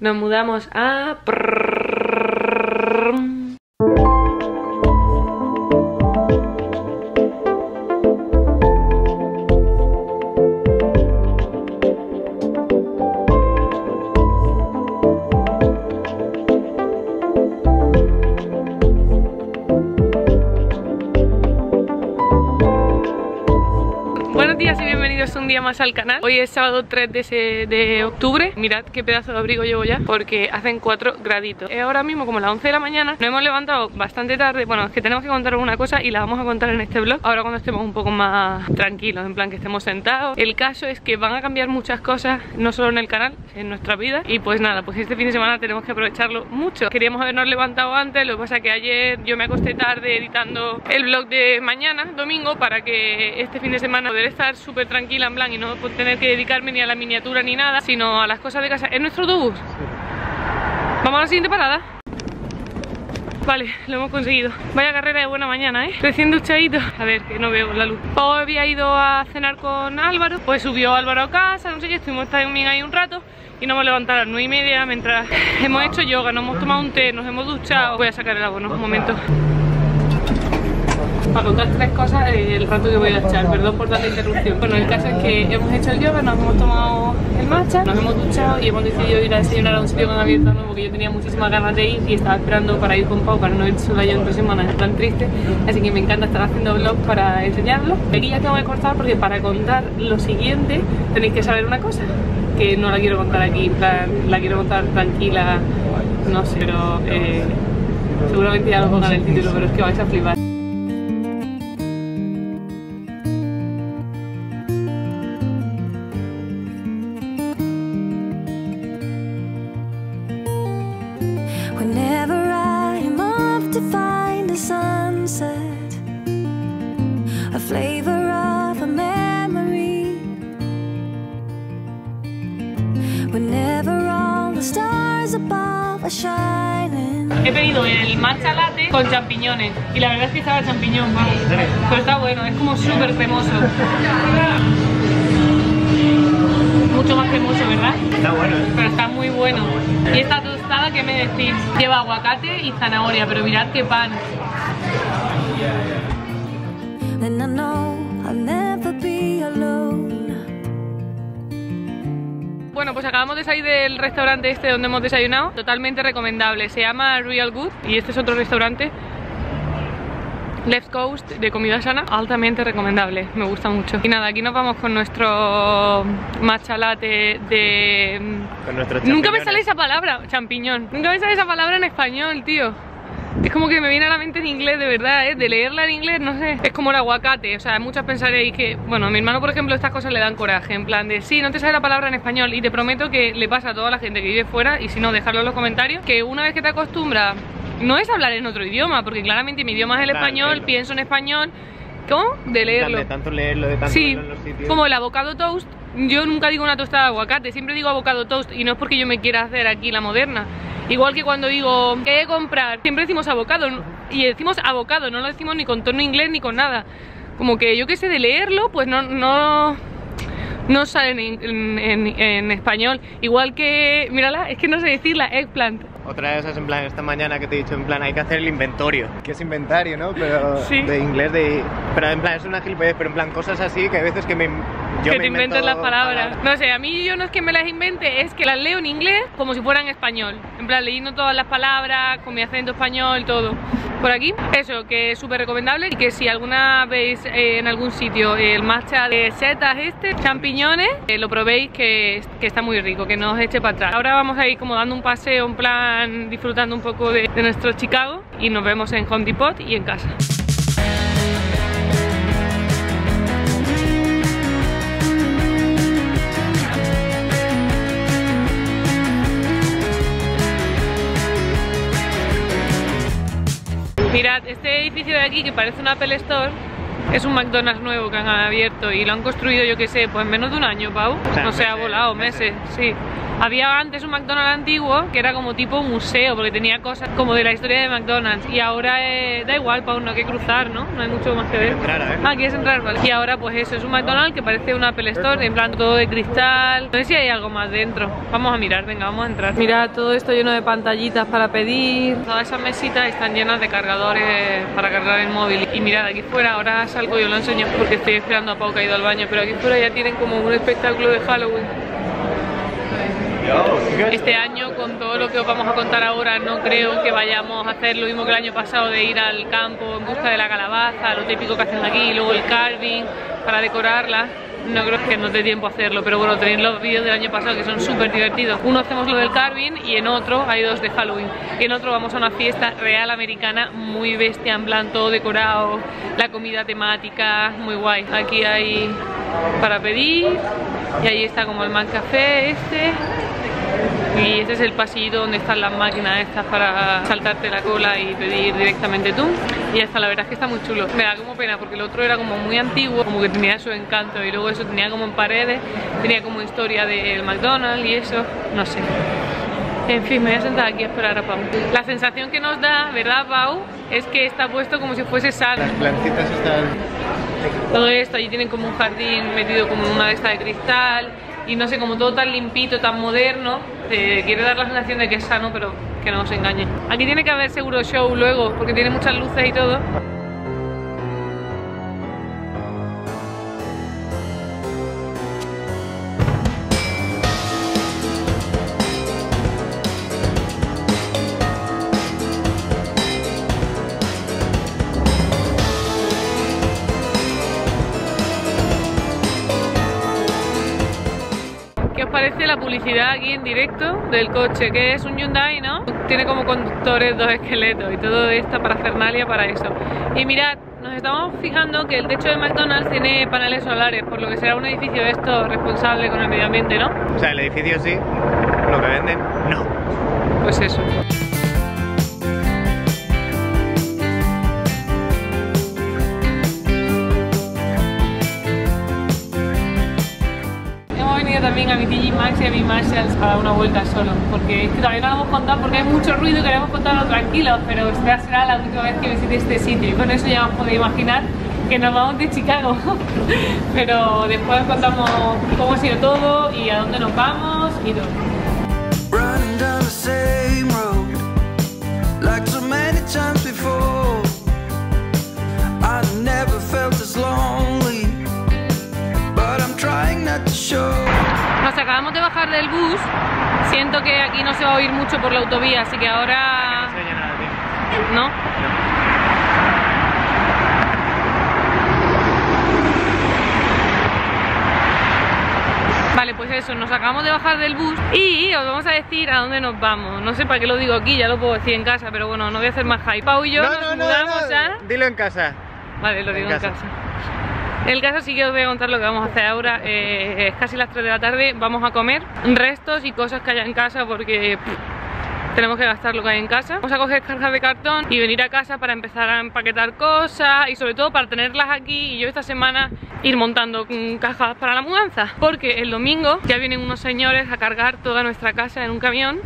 Nos mudamos a... Un día más al canal. Hoy es sábado 3 de octubre. Mirad qué pedazo de abrigo llevo ya, porque hacen 4 graditos. Es ahora mismo como las 11 de la mañana. Nos hemos levantado bastante tarde. Bueno, es que tenemos que contaros una cosa y la vamos a contar en este vlog ahora cuando estemos un poco más tranquilos, en plan que estemos sentados. El caso es que van a cambiar muchas cosas, no solo en el canal, en nuestra vida. Y pues nada, pues este fin de semana tenemos que aprovecharlo mucho. Queríamos habernos levantado antes, lo que pasa que ayer yo me acosté tarde editando el vlog de mañana, domingo, para que este fin de semana poder estar súper tranquilo en plan y no tener que dedicarme ni a la miniatura ni nada, sino a las cosas de casa. ¿Es nuestro autobús? Sí. ¿Vamos a la siguiente parada? Vale, lo hemos conseguido. Vaya carrera de buena mañana, ¿eh? Recién duchadito. A ver, que no veo la luz. Pau había ido a cenar con Álvaro. Pues subió Álvaro a casa, no sé qué. Estuvimos también ahí un rato y nos hemos levantado a las 9:30 mientras hemos hecho yoga, nos hemos tomado un té, nos hemos duchado. Voy a sacar el abono, un momento. Para contar 3 cosas el rato que voy a echar, perdón por tanta interrupción. Bueno, el caso es que hemos hecho el yoga, nos hemos tomado el matcha, nos hemos duchado y hemos decidido ir a desayunar a un sitio con abierto nuevo que yo tenía muchísimas ganas de ir y estaba esperando para ir con Pau para no ir sola yo en 2 semanas, es tan triste. Así que me encanta estar haciendo vlogs para enseñarlo. Aquí ya tengo que cortar porque para contar lo siguiente tenéis que saber una cosa, que no la quiero contar aquí, en plan, la quiero contar tranquila, no sé, pero seguramente ya lo pongan en el título, pero es que vais a flipar. He pedido el matcha latte con champiñones y la verdad es que estaba champiñón, vamos. Pero está bueno, es como súper cremoso. Mucho más cremoso, ¿verdad? Está bueno. Pero está muy bueno. Y esta tostada, ¿qué me decís? Lleva aguacate y zanahoria, pero mirad qué pan. Bueno, pues acabamos de salir del restaurante este donde hemos desayunado. Totalmente recomendable. Se llama Real Good y este es otro restaurante Left Coast de comida sana, altamente recomendable, me gusta mucho. Y nada, aquí nos vamos con nuestro matcha latte de... Con nuestros champiñones. Nunca me sale esa palabra, champiñón. Nunca me sale esa palabra en español, tío. Es como que me viene a la mente en inglés, de verdad, ¿eh? De leerla en inglés, no sé. Es como el aguacate, o sea, muchas pensaréis que... Bueno, a mi hermano, por ejemplo, estas cosas le dan coraje. En plan de, sí, no te sale la palabra en español. Y te prometo que le pasa a toda la gente que vive fuera. Y si no, dejadlo en los comentarios. Que una vez que te acostumbras, no es hablar en otro idioma, porque claramente mi idioma es el español, claro. Pienso en español. ¿Cómo? De leerlo. De tanto leerlo, de tanto leerlo en los sitios. Como el avocado toast. Yo nunca digo una tostada de aguacate, siempre digo avocado toast. Y no es porque yo me quiera hacer aquí la moderna. Igual que cuando digo, ¿qué he de comprar? Siempre decimos avocado, y decimos avocado, no lo decimos ni con tono inglés ni con nada. Como que yo que sé, de leerlo, pues no sale en español. Igual que, mírala, es que no sé decirla, eggplant. Otra de esas en plan, esta mañana que te he dicho, en plan, hay que hacer el inventario. Que es inventario, ¿no? Pero sí. De inglés, de... Pero en plan, es una gilipollas, pero en plan, cosas así que hay veces que me... Yo que te inventas las palabras. No sé, a mí yo no es que me las invente, es que las leo en inglés como si fueran español. En plan, leyendo todas las palabras, con mi acento español, todo. Por aquí, eso, que es súper recomendable. Y que si alguna vez en algún sitio el matcha de setas champiñones, lo probéis, que está muy rico, que no os eche para atrás. Ahora vamos a ir como dando un paseo, en plan, disfrutando un poco de nuestro Chicago. Y nos vemos en Home Depot y en casa. Mirad, este edificio de aquí que parece un Apple Store es un McDonald's nuevo que han abierto y lo han construido, yo que sé, pues en menos de un año, Pau. O sea, no se ha volado meses, sí. Había antes un McDonald's antiguo que era como tipo museo, porque tenía cosas como de la historia de McDonald's. Y ahora da igual, Pau, no hay que cruzar, ¿no? No hay mucho más que ver. Ah, quieres entrar, vale. Y ahora pues eso, es un McDonald's que parece una Apple Store, en plan todo de cristal. No sé si hay algo más dentro. Vamos a mirar, venga, vamos a entrar. Mirad, todo esto lleno de pantallitas para pedir. Todas esas mesitas están llenas de cargadores para cargar el móvil. Y mirad, aquí fuera, ahora salgo, yo lo enseño porque estoy esperando a Pau que ha ido al baño, pero aquí fuera ya tienen como un espectáculo de Halloween. Este año, con todo lo que os vamos a contar ahora, no creo que vayamos a hacer lo mismo que el año pasado de ir al campo en busca de la calabaza, lo típico que hacen aquí, y luego el carving para decorarla. No creo que nos dé tiempo a hacerlo, pero bueno, tenéis los vídeos del año pasado que son súper divertidos. Uno hacemos lo del carving y en otro, hay dos de Halloween, y en otro vamos a una fiesta real americana muy bestia, en plan todo decorado, la comida temática, muy guay. Aquí hay para pedir y ahí está como el McCafé este. Y este es el pasillito donde están las máquinas estas para saltarte la cola y pedir directamente tú. Y hasta la verdad es que está muy chulo. Me da como pena porque el otro era como muy antiguo, como que tenía su encanto. Y luego eso tenía como en paredes, tenía como historia del McDonald's y eso, no sé. En fin, me voy a sentar aquí a esperar a Pau. La sensación que nos da, ¿verdad, Pau? Es que está puesto como si fuese sal. Las plantitas están... Todo esto, allí tienen como un jardín metido como en una de estas de cristal. Y no sé, como todo tan limpito, tan moderno, te quiere dar la sensación de que es sano, pero que no os engañe. Aquí tiene que haber seguro show luego, porque tiene muchas luces y todo. Parece la publicidad aquí en directo del coche, que es un Hyundai, ¿no? Tiene como conductores, dos esqueletos y todo esta parafernalia para eso. Y mirad, nos estamos fijando que el techo de McDonald's tiene paneles solares, por lo que será un edificio esto responsable con el medio ambiente, ¿no? O sea, el edificio sí, lo que venden, no. Pues eso. También a mi TG Maxx y a mi Marshalls a dar una vuelta solo, porque es que todavía no lo hemos contado porque hay mucho ruido y queremos contarlo tranquilo, pero esta será la última vez que visite este sitio y con eso ya os podéis imaginar que nos vamos de Chicago. Pero después os contamos cómo ha sido todo y a dónde nos vamos y todo. Nos acabamos de bajar del bus. Siento que aquí no se va a oír mucho por la autovía, así que ahora... No se oye nada, tío. ¿No? No. Vale, pues eso, nos acabamos de bajar del bus y os vamos a decir a dónde nos vamos. No sé para qué lo digo aquí, ya lo puedo decir en casa, pero bueno, no voy a hacer más hype. Pau y yo nos mudamos a... Dilo en casa. Vale, lo digo en casa. El caso sí que os voy a contar lo que vamos a hacer ahora. Es casi las 3 de la tarde, vamos a comer restos y cosas que haya en casa porque tenemos que gastar lo que hay en casa. Vamos a coger cajas de cartón y venir a casa para empezar a empaquetar cosas y sobre todo para tenerlas aquí y yo esta semana ir montando cajas para la mudanza. Porque el domingo ya vienen unos señores a cargar toda nuestra casa en un camión.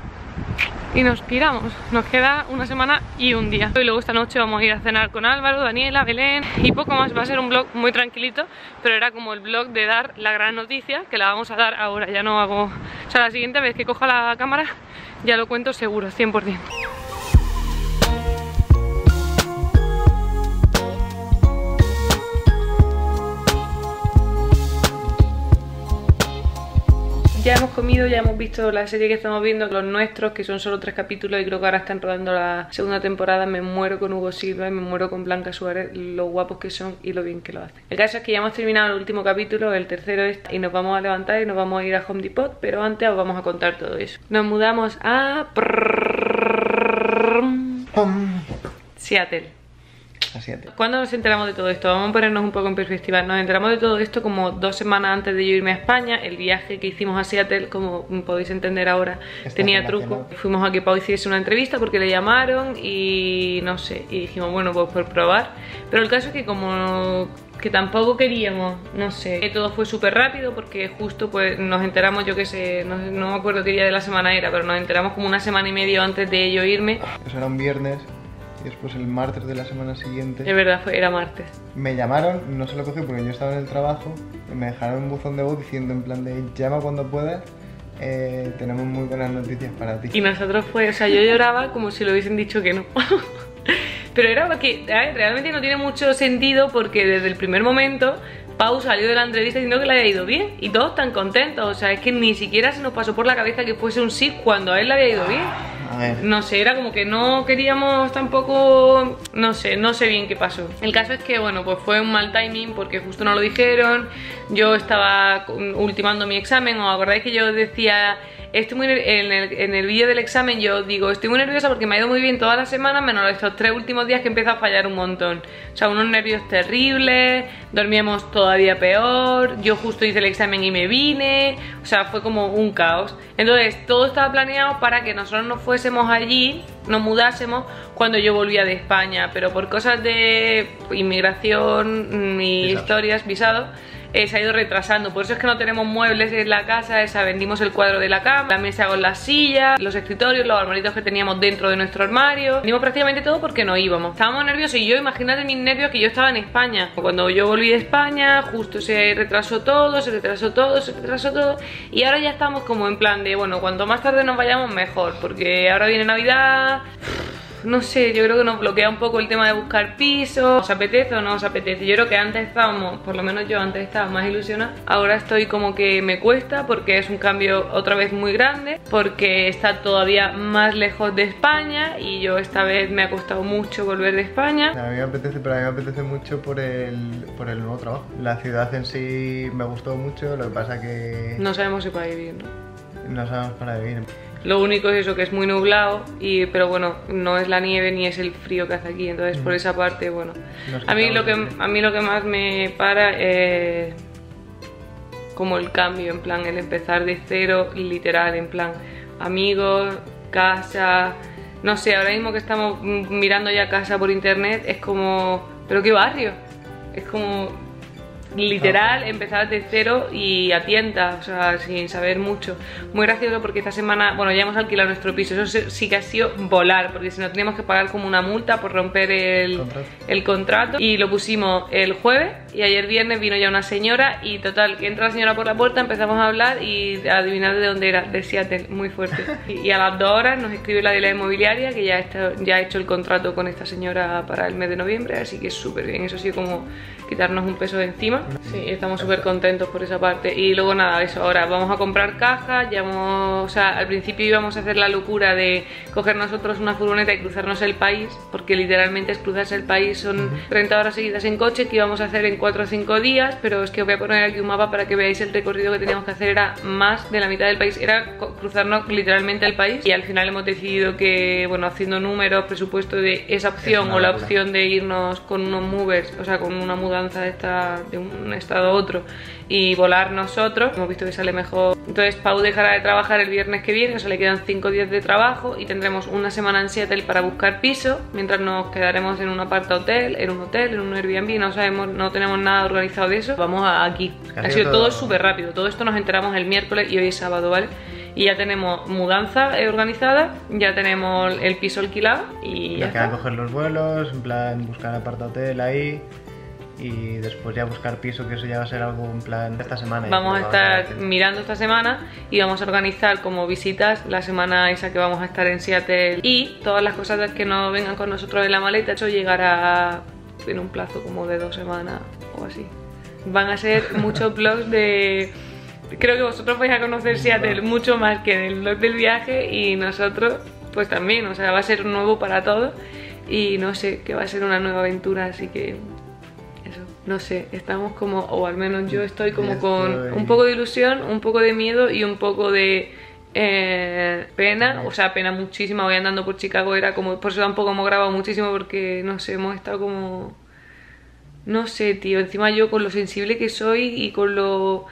Y nos piramos, nos queda una semana y un día. Y luego esta noche vamos a ir a cenar con Álvaro, Daniela, Belén y poco más. Va a ser un vlog muy tranquilito, pero era como el vlog de dar la gran noticia, que la vamos a dar ahora, ya no hago... O sea, la siguiente vez que coja la cámara ya lo cuento seguro, 100%. Ya hemos comido, ya hemos visto la serie que estamos viendo, los nuestros, que son solo 3 capítulos y creo que ahora están rodando la 2.ª temporada. Me muero con Hugo Silva y me muero con Blanca Suárez, lo guapos que son y lo bien que lo hacen. El caso es que ya hemos terminado el último capítulo, el tercero y nos vamos a levantar y nos vamos a ir a Home Depot, pero antes os vamos a contar todo eso. Nos mudamos a... Seattle. 7. ¿Cuándo nos enteramos de todo esto? Vamos a ponernos un poco en perspectiva. Nos enteramos de todo esto como 2 semanas antes de yo irme a España. El viaje que hicimos a Seattle, como podéis entender ahora, tenía truco. Fuimos a que Pau hiciese una entrevista porque le llamaron y no sé, y dijimos, bueno, pues por probar. Pero el caso es que como que tampoco queríamos, no sé, que todo fue súper rápido porque justo pues nos enteramos, yo que sé, no me acuerdo qué día de la semana era, pero nos enteramos como 1 semana y media antes de yo irme. Eso era un viernes y después el martes de la semana siguiente. Es verdad, era martes. Me llamaron, no se lo cogí porque yo estaba en el trabajo, y me dejaron un buzón de voz diciendo en plan de llama cuando puedas. Tenemos muy buenas noticias para ti. Y nosotros fue, o sea, yo lloraba como si lo hubiesen dicho que no. Pero era porque realmente no tiene mucho sentido porque desde el primer momento Pau salió de la entrevista diciendo que le había ido bien y todos tan contentos, o sea, es que ni siquiera se nos pasó por la cabeza que fuese un sí cuando a él le había ido bien. No sé, era como que no queríamos tampoco, no sé bien qué pasó. El caso es que, bueno, pues fue un mal timing porque justo no lo dijeron. Yo estaba ultimando mi examen, ¿os acordáis que yo decía? Estoy muy en el vídeo del examen yo digo, estoy muy nerviosa porque me ha ido muy bien todas las semanas menos estos 3 últimos días que empiezo a fallar un montón. O sea, unos nervios terribles, dormíamos todavía peor, yo justo hice el examen y me vine, o sea, fue como un caos. Entonces, todo estaba planeado para que nosotros nos fuésemos allí, nos mudásemos cuando yo volvía de España, pero por cosas de inmigración, mis historias, visados, se ha ido retrasando. Por eso es que no tenemos muebles en la casa esa, vendimos el cuadro de la cama, la mesa con las sillas, los escritorios, los armaritos que teníamos dentro de nuestro armario. Vendimos prácticamente todo porque no íbamos. Estábamos nerviosos y yo, imagínate mis nervios que yo estaba en España. Cuando yo volví de España, justo se retrasó todo y ahora ya estamos como en plan de, bueno, cuanto más tarde nos vayamos mejor, porque ahora viene Navidad. No sé, yo creo que nos bloquea un poco el tema de buscar piso. ¿Os apetece o no os apetece? Yo creo que antes estábamos, por lo menos yo antes estaba más ilusionada. Ahora estoy como que me cuesta porque es un cambio otra vez muy grande, porque está todavía más lejos de España y yo esta vez me ha costado mucho volver de España. A mí me apetece, pero a mí me apetece mucho por el nuevo trabajo. La ciudad en sí me gustó mucho, lo que pasa que no sabemos si para vivir, ¿no? No sabemos para vivir. Lo único es eso, que es muy nublado, y, pero bueno, no es la nieve ni es el frío que hace aquí, entonces por esa parte, bueno. A mí lo que más me para es como el cambio, en plan, el empezar de cero, literal, en plan, amigos, casa, no sé, ahora mismo que estamos mirando ya casa por internet, es como, pero qué barrio, es como literal, empezar de cero y a tientas, o sea, sin saber mucho. Muy gracioso porque esta semana, bueno, ya hemos alquilado nuestro piso, eso sí que ha sido volar, porque si no teníamos que pagar como una multa por romper el contrato y lo pusimos el jueves y ayer viernes vino ya una señora y total, que entra la señora por la puerta, empezamos a hablar y a adivinar de dónde era, de Seattle, muy fuerte. Y a las 2 horas nos escribe la de la inmobiliaria que ya ha hecho el contrato con esta señora para el mes de noviembre, así que súper bien, eso ha sido como quitarnos un peso de encima. Sí, estamos súper contentos por esa parte. Y luego nada, eso, ahora vamos a comprar cajas. O sea, al principio íbamos a hacer la locura de coger nosotros una furgoneta y cruzarnos el país, porque literalmente es cruzarse el país, son 30 horas seguidas en coche que íbamos a hacer en 4 o 5 días, pero es que os voy a poner aquí un mapa para que veáis el recorrido que teníamos que hacer, era más de la mitad del país, era cruzarnos literalmente el país y al final hemos decidido que, bueno, haciendo números, presupuesto de esa opción o la opción de irnos con unos movers, o sea, con una mudanza de un estado a otro y volar nosotros, hemos visto que sale mejor. Entonces Pau dejará de trabajar el viernes que viene, o sea, le quedan 5 días de trabajo y tendremos 1 semana en Seattle para buscar piso, mientras nos quedaremos en un apartahotel, en un hotel, en un Airbnb, no sabemos, no tenemos nada organizado de eso. Vamos aquí, ha sido todo súper rápido, todo esto nos enteramos el miércoles y hoy es sábado, ¿vale? Y ya tenemos mudanza organizada, ya tenemos el piso alquilado y ya queda coger los vuelos, en plan buscar apartahotel ahí. Y después ya buscar piso, que eso ya va a ser algo en plan esta semana. Vamos a estar mirando esta semana y vamos a organizar como visitas la semana esa que vamos a estar en Seattle. Y todas las cosas que no vengan con nosotros en la maleta, eso llegará en un plazo como de 2 semanas o así. Van a ser muchos vlogs de... Creo que vosotros vais a conocer Seattle mucho más que en el vlog del viaje y nosotros pues también, o sea, va a ser nuevo para todos. Y no sé, que va a ser una nueva aventura, así que... No sé, estamos como, o al menos yo estoy como con un poco de ilusión, un poco de miedo y un poco de Pena, o sea, pena muchísima. Voy andando por Chicago, era como... Por eso tampoco hemos grabado muchísimo porque, no sé, hemos estado como... No sé, tío, encima yo con lo sensible que soy y con lo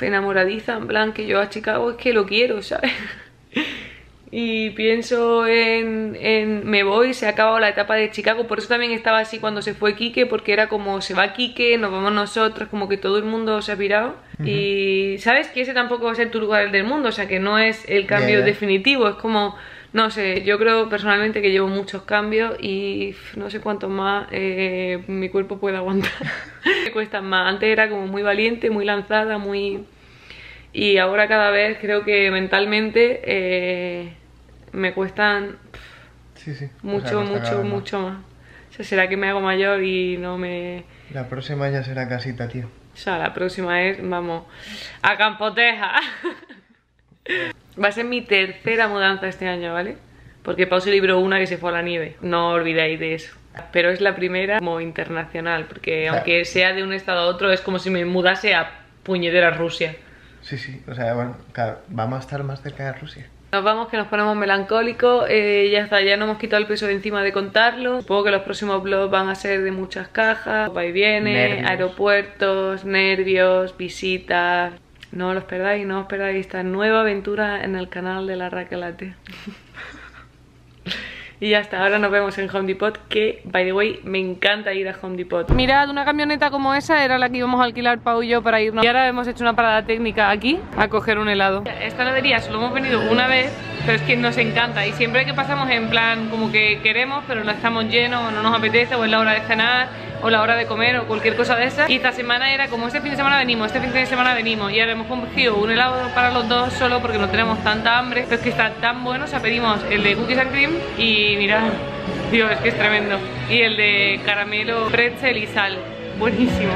enamoradiza, en plan, que yo a Chicago es que lo quiero, ¿sabes? Y pienso en me voy, se ha acabado la etapa de Chicago. Por eso también estaba así cuando se fue Quique, porque era como, se va Quique, nos vamos nosotros, como que todo el mundo se ha pirado. Y sabes que ese tampoco va a ser tu lugar del mundo, o sea, que no es el cambio definitivo, es como, no sé, yo creo personalmente que llevo muchos cambios y no sé cuántos más mi cuerpo puede aguantar. Me cuestan más, antes era como muy valiente, muy lanzada, muy... Y ahora cada vez creo que mentalmente me cuestan mucho, mucho más. O sea, será que me hago mayor y no me... La próxima ya será casita, tío. O sea, la próxima es, vamos, a Campoteja. Va a ser mi tercera mudanza este año, ¿vale? Porque Pau se libró una que se fue a la nieve. No olvidéis de eso. Pero es la primera como internacional, porque aunque sea de un estado a otro, es como si me mudase a puñetera Rusia. Sí, sí, o sea, bueno, claro, vamos a estar más cerca de Rusia. Nos vamos, que nos ponemos melancólicos, ya está, ya no hemos quitado el peso de encima de contarlo. Supongo que los próximos vlogs van a ser de muchas cajas, va y viene, aeropuertos, nervios, visitas... No los perdáis, no os perdáis esta nueva aventura en el canal de la Raquelate. Y ya está, ahora nos vemos en Home Depot, que, by the way, me encanta ir a Home Depot. Mirad, una camioneta como esa era la que íbamos a alquilar Pau y yo para irnos. Y ahora hemos hecho una parada técnica aquí, a coger un helado. Esta heladería solo hemos venido una vez, pero es que nos encanta. Y siempre que pasamos en plan como que queremos, pero no estamos llenos, o no nos apetece, o es la hora de cenar, o la hora de comer, o cualquier cosa de esas. Y esta semana era como, este fin de semana venimos, este fin de semana venimos. Y ahora hemos cogido un helado para los dos solo porque no tenemos tanta hambre. Pero es que está tan bueno, o sea, pedimos el de cookies and cream y... Y mirad, Dios, es que es tremendo. Y el de caramelo, pretzel y sal. Buenísimo.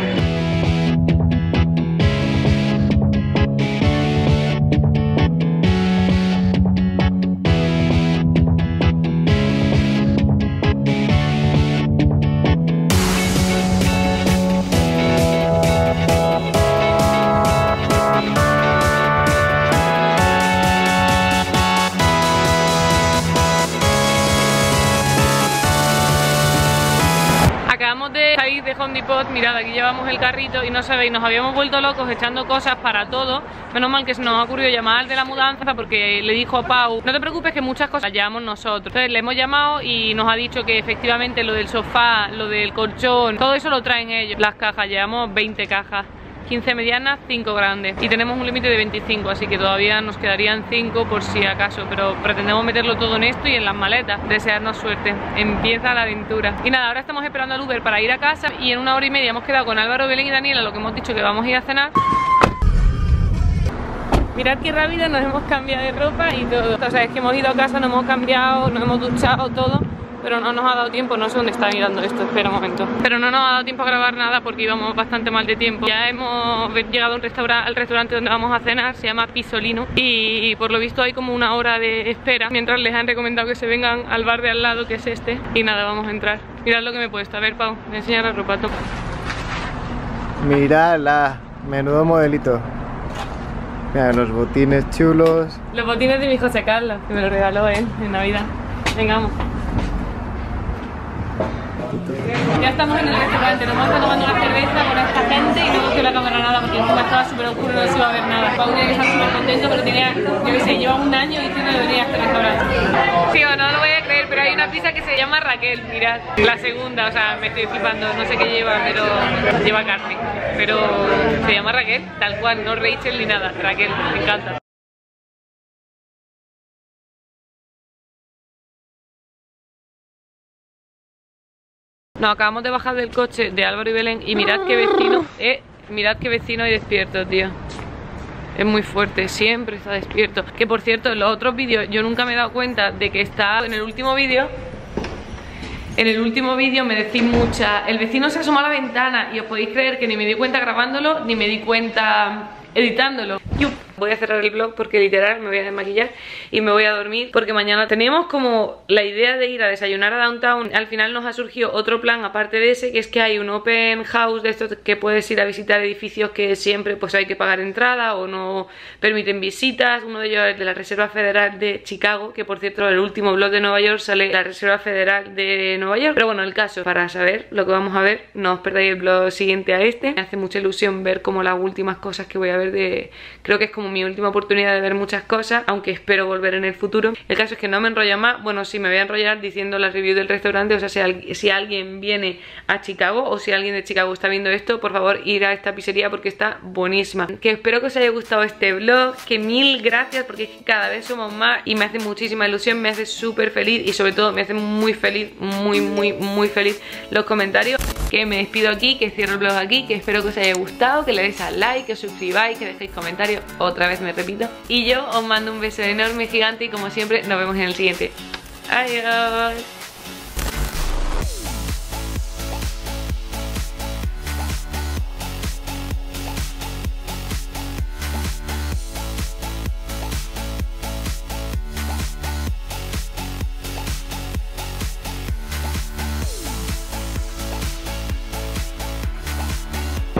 Mirad, aquí llevamos el carrito y no sabéis, nos habíamos vuelto locos echando cosas para todo. Menos mal que se nos ha ocurrido llamar al de la mudanza, porque le dijo a Pau, no te preocupes que muchas cosas las llevamos nosotros. Entonces le hemos llamado y nos ha dicho que efectivamente lo del sofá, lo del colchón, todo eso lo traen ellos. Las cajas, llevamos 20 cajas, 15 medianas, 5 grandes. Y tenemos un límite de 25, así que todavía nos quedarían 5 por si acaso. Pero pretendemos meterlo todo en esto y en las maletas. Desearnos suerte. Empieza la aventura. Y nada, ahora estamos esperando al Uber para ir a casa. Y en una hora y media hemos quedado con Álvaro, Belén y Daniela, lo que hemos dicho que vamos a ir a cenar. Mirad qué rápido nos hemos cambiado de ropa y todo. O sea, es que hemos ido a casa, nos hemos cambiado, nos hemos duchado, todo. Pero no nos ha dado tiempo, no sé dónde está mirando esto, espera un momento. Pero no nos ha dado tiempo a grabar nada porque íbamos bastante mal de tiempo. Ya hemos llegado a al restaurante donde vamos a cenar, se llama Pizzolino. Y por lo visto hay como una hora de espera, mientras les han recomendado que se vengan al bar de al lado, que es este. Y nada, vamos a entrar. Mirad lo que me he puesto, a ver Pau, me enseña la ropa, toca. Miradla, menudo modelito. Mira, los botines chulos. Los botines de mi José Carlos, que me los regaló en Navidad. Vengamos. Ya estamos en el restaurante, nos vamos tomando una cerveza con esta gente y no cogió la cámara nada porque encima estaba súper oscuro, no se iba a ver nada. Pau tiene que estar súper contento, pero tenía, yo qué sé, lleva un año y tiene que venir a este restaurante. Sí, o no lo voy a creer, pero hay una pizza que se llama Raquel, mirad, la segunda, o sea, me estoy flipando, no sé qué lleva, pero lleva carne. Pero se llama Raquel, tal cual, no Rachel ni nada, Raquel, me encanta. Nos acabamos de bajar del coche de Álvaro y Belén y mirad qué vecino hay despierto, tío. Es muy fuerte, siempre está despierto. Que por cierto, en los otros vídeos yo nunca me he dado cuenta de que está en el último vídeo. En el último vídeo me decís mucha, el vecino se asomó a la ventana y os podéis creer que ni me di cuenta grabándolo ni me di cuenta editándolo. Voy a cerrar el vlog porque literal me voy a desmaquillar y me voy a dormir, porque mañana tenemos como la idea de ir a desayunar a Downtown. Al final nos ha surgido otro plan aparte de ese, que es que hay un open house de estos que puedes ir a visitar edificios que siempre pues hay que pagar entrada o no permiten visitas. Uno de ellos es de la Reserva Federal de Chicago, que por cierto el último vlog de Nueva York sale la Reserva Federal de Nueva York. Pero bueno, el caso, para saber lo que vamos a ver, no os perdáis el vlog siguiente a este. Me hace mucha ilusión ver como las últimas cosas que voy a ver de... Creo que es como mi última oportunidad de ver muchas cosas, aunque espero volver en el futuro. El caso es que no me enrollo más. Bueno, sí, me voy a enrollar diciendo la review del restaurante. O sea, si alguien viene a Chicago o si alguien de Chicago está viendo esto, por favor, ir a esta pizzería porque está buenísima. Que espero que os haya gustado este vlog, que mil gracias, porque es que cada vez somos más y me hace muchísima ilusión, me hace súper feliz y sobre todo me hace muy feliz, muy feliz los comentarios. Que me despido aquí, que cierro el vlog aquí, que espero que os haya gustado, que le deis al like, que os suscribáis, que dejéis comentarios. Otra vez me repito. Y yo os mando un beso enorme, gigante, y como siempre nos vemos en el siguiente. Adiós.